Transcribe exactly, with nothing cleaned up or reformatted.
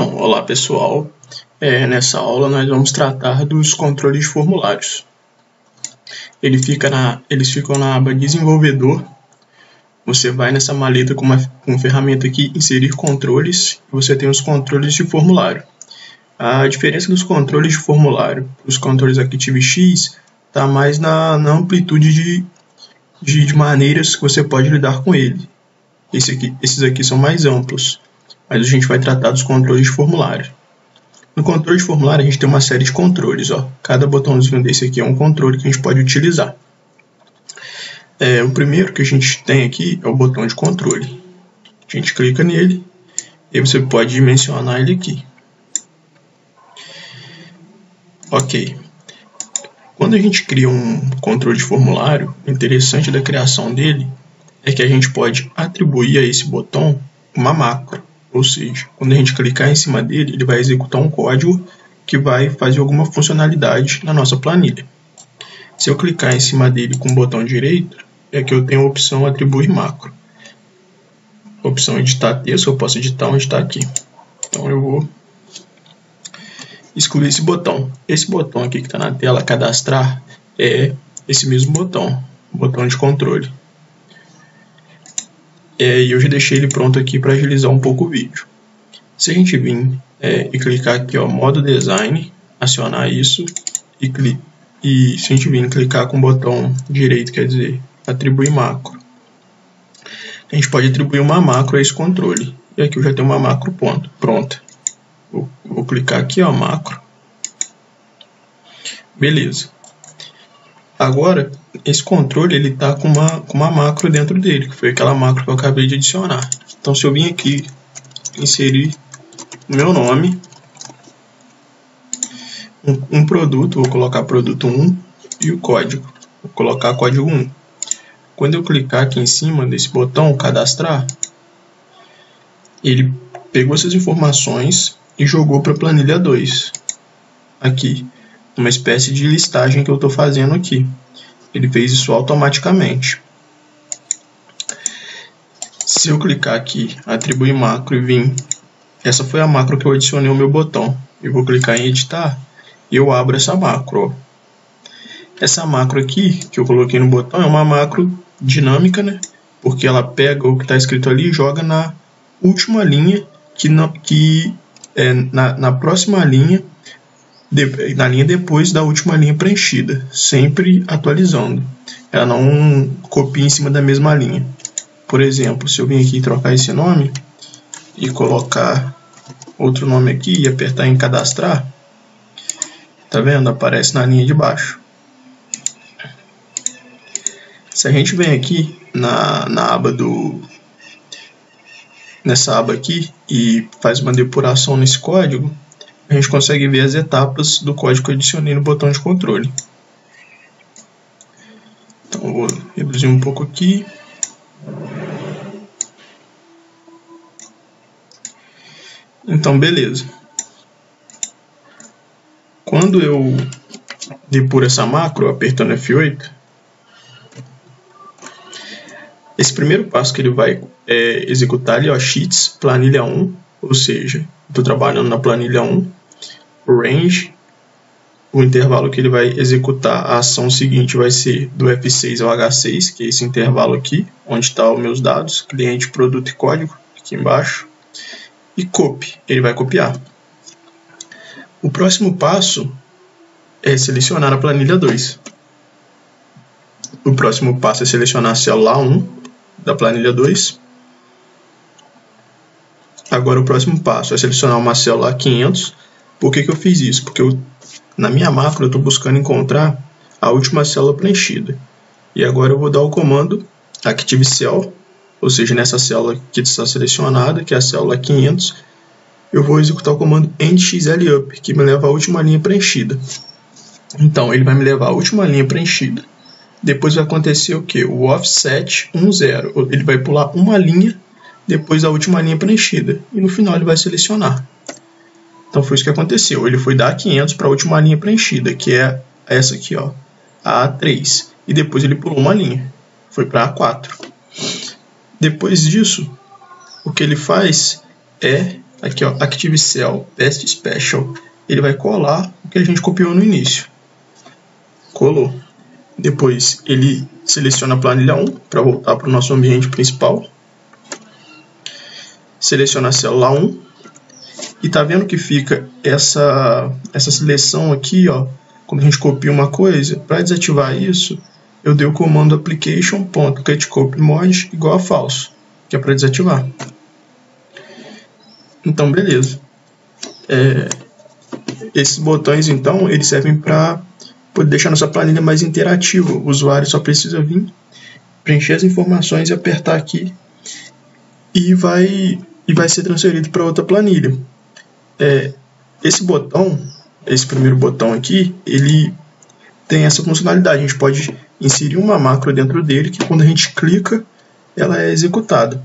Então, olá pessoal, é, nessa aula nós vamos tratar dos controles de formulários. Ele fica na, eles ficam na aba Desenvolvedor. Você vai nessa maleta com uma, com uma ferramenta aqui, Inserir Controles, e você tem os controles de formulário. A diferença dos controles de formulário, os controles ActiveX, está mais na, na amplitude de, de, de maneiras que você pode lidar com ele. Esse aqui, esses aqui são mais amplos, mas a gente vai tratar dos controles de formulário. No controle de formulário a gente tem uma série de controles. Ó. Cada botãozinho desse aqui é um controle que a gente pode utilizar. É, o primeiro que a gente tem aqui é o botão de controle. A gente clica nele e você pode dimensionar ele aqui. Ok. Quando a gente cria um controle de formulário, o interessante da criação dele é que a gente pode atribuir a esse botão uma macro. Ou seja, quando a gente clicar em cima dele, ele vai executar um código que vai fazer alguma funcionalidade na nossa planilha. Se eu clicar em cima dele com o botão direito, é que eu tenho a opção atribuir macro. A opção editar texto, eu posso editar onde está aqui. Então eu vou excluir esse botão. Esse botão aqui que está na tela, cadastrar, é esse mesmo botão, botão de controle. É, e eu já deixei ele pronto aqui para agilizar um pouco o vídeo. Se a gente vir é, e clicar aqui, ó, modo design, acionar isso, e, e se a gente vir clicar com o botão direito, quer dizer, atribuir macro, a gente pode atribuir uma macro a esse controle. E aqui eu já tenho uma macro ponto, pronta. Vou, vou clicar aqui, ó, macro. Beleza. Agora, esse controle ele está com uma, com uma macro dentro dele, que foi aquela macro que eu acabei de adicionar. Então, se eu vim aqui, inserir o meu nome, um, um produto, vou colocar produto um e o código, vou colocar código um. Quando eu clicar aqui em cima desse botão, cadastrar, ele pegou essas informações e jogou para a planilha dois, aqui. Uma espécie de listagem que eu estou fazendo aqui. Ele fez isso automaticamente. Se eu clicar aqui, atribuir macro e vim, essa foi a macro que eu adicionei ao meu botão. Eu vou clicar em editar e eu abro essa macro. Essa macro aqui que eu coloquei no botão é uma macro dinâmica, né? Porque ela pega o que está escrito ali e joga na última linha, que, na, que é na, na próxima linha, na linha depois da última linha preenchida, sempre atualizando. Ela não copia em cima da mesma linha. Por exemplo, se eu vir aqui trocar esse nome e colocar outro nome aqui e apertar em cadastrar, tá vendo? Aparece na linha de baixo. Se a gente vem aqui na, na aba do nessa aba aqui e faz uma depuração nesse código, a gente consegue ver as etapas do código que eu adicionei no botão de controle. Então, eu vou reduzir um pouco aqui. Então, beleza. Quando eu depuro essa macro, apertando F oito, esse primeiro passo que ele vai é, executar ali, ó, sheets, planilha um, ou seja, estou trabalhando na planilha um, o range, o intervalo que ele vai executar a ação seguinte vai ser do F seis ao H seis, que é esse intervalo aqui, onde estão os meus dados, cliente, produto e código, aqui embaixo, e copy, ele vai copiar. O próximo passo é selecionar a planilha dois. O próximo passo é selecionar a célula um da planilha dois. Agora o próximo passo é selecionar uma célula quinhentos. Por que que eu fiz isso? Porque eu, na minha macro eu estou buscando encontrar a última célula preenchida. E agora eu vou dar o comando ActiveCell, ou seja, nessa célula que está selecionada, que é a célula quinhentos, eu vou executar o comando EndXlUp, que me leva à última linha preenchida. Então, ele vai me levar à última linha preenchida. Depois vai acontecer o que? O Offset um zero. Ele vai pular uma linha depois da última linha preenchida, e no final ele vai selecionar. Então foi isso que aconteceu, ele foi dar quinhentos para a última linha preenchida, que é essa aqui, ó, a A três, e depois ele pulou uma linha, foi para A quatro. Depois disso, o que ele faz é aqui ó, ActiveCell, Paste Special, ele vai colar o que a gente copiou no início. Colou. Depois ele seleciona a planilha um para voltar para o nosso ambiente principal. Seleciona a célula um. E tá vendo que fica essa, essa seleção aqui, ó, quando a gente copia uma coisa. Para desativar isso, eu dei o comando application.getCopyMod igual a falso, que é para desativar. Então, beleza. É, esses botões, então, eles servem para poder deixar nossa planilha mais interativa. O usuário só precisa vir, preencher as informações e apertar aqui e vai, e vai ser transferido para outra planilha. É, esse botão, esse primeiro botão aqui, ele tem essa funcionalidade. A gente pode inserir uma macro dentro dele que, quando a gente clica, ela é executada.